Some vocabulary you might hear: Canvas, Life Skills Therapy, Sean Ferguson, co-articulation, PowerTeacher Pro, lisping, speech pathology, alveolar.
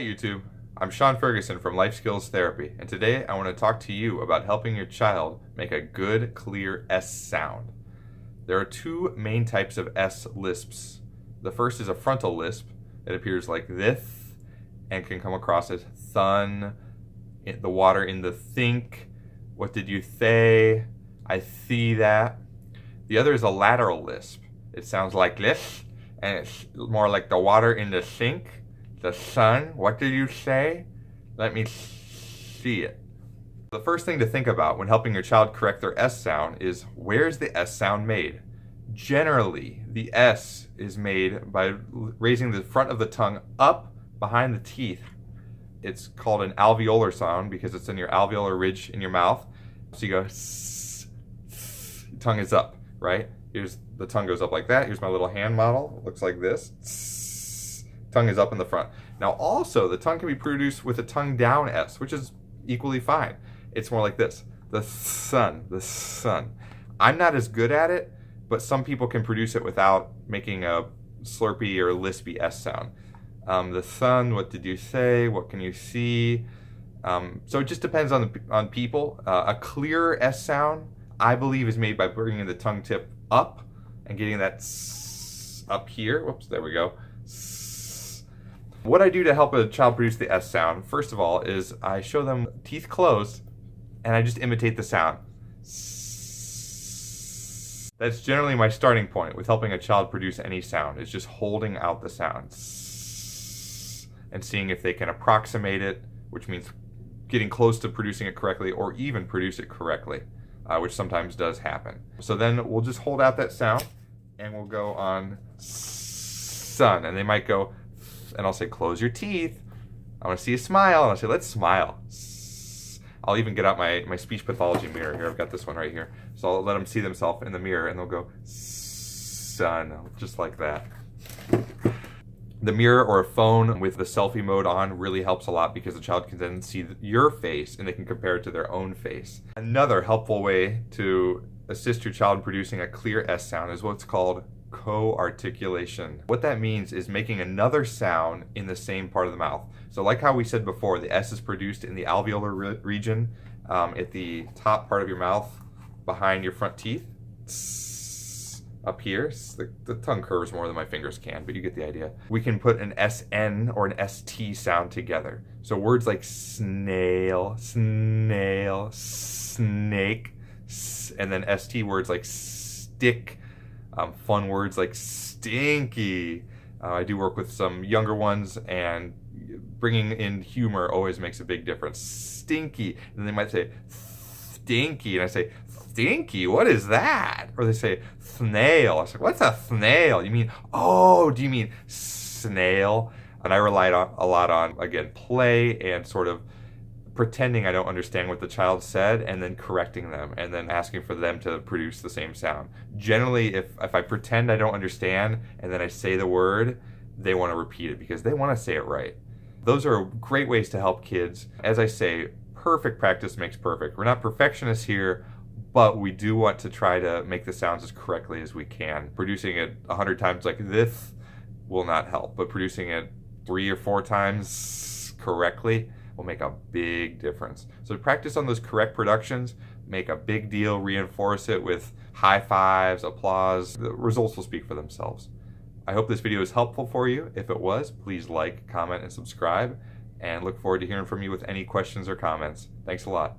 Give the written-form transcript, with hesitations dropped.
Hi YouTube, I'm Sean Ferguson from Life Skills Therapy, and today I want to talk to you about helping your child make a good, clear S sound. There are two main types of S lisps. The first is a frontal lisp. It appears like this and can come across as thun, the water in the think, what did you say, I see that. The other is a lateral lisp. It sounds like this and it's more like the water in the sink. The sun, what did you say? Let me see it. The first thing to think about when helping your child correct their S sound is, where's the S sound made? Generally, the S is made by raising the front of the tongue up behind the teeth. It's called an alveolar sound because it's in your alveolar ridge in your mouth. So you go, s, s, tongue is up, right? Here's the tongue goes up like that. Here's my little hand model. It looks like this. S, tongue is up in the front. Now also, the tongue can be produced with a tongue down S, which is equally fine. It's more like this, the sun, the sun. I'm not as good at it, but some people can produce it without making a slurpy or lispy S sound. The sun, what did you say, what can you see? So it just depends on people. A clearer S sound, I believe, is made by bringing the tongue tip up and getting that S up here. Whoops, there we go. What I do to help a child produce the S sound, first of all, is I show them teeth closed and I just imitate the sound. That's generally my starting point with helping a child produce any sound, is just holding out the sound and seeing if they can approximate it, which means getting close to producing it correctly or even produce it correctly, which sometimes does happen. So then we'll just hold out that sound and we'll go on sun, and they might go, and I'll say, close your teeth. I want to see a smile. And I'll say, let's smile. I'll even get out my speech pathology mirror here. I've got this one right here. So I'll let them see themselves in the mirror and they'll go, sun, just like that. The mirror or a phone with the selfie mode on really helps a lot because the child can then see your face and they can compare it to their own face. Another helpful way to assist your child in producing a clear S sound is what's called co-articulation. What that means is making another sound in the same part of the mouth. So like how we said before, the S is produced in the alveolar region at the top part of your mouth behind your front teeth. Up here, the tongue curves more than my fingers can, but you get the idea. We can put an SN or an ST sound together. So words like snail, snail, snake, and then ST words like stick, fun words like stinky. I do work with some younger ones, and bringing in humor always makes a big difference. Stinky. And they might say stinky, and I say stinky, what is that? Or they say snail. I say, what's a snail? You mean, oh, do you mean snail? And I relied on a lot on, again, play and sort of pretending I don't understand what the child said and then correcting them and then asking for them to produce the same sound. Generally, if I pretend I don't understand and then I say the word, they want to repeat it because they want to say it right. Those are great ways to help kids. As I say, perfect practice makes perfect. We're not perfectionists here, but we do want to try to make the sounds as correctly as we can. Producing it 100 times like this will not help, but producing it 3 or 4 times correctly will make a big difference. So practice on those correct productions, make a big deal, reinforce it with high fives, applause. The results will speak for themselves. I hope this video is helpful for you. If it was, please like, comment, and subscribe, and look forward to hearing from you with any questions or comments. Thanks a lot.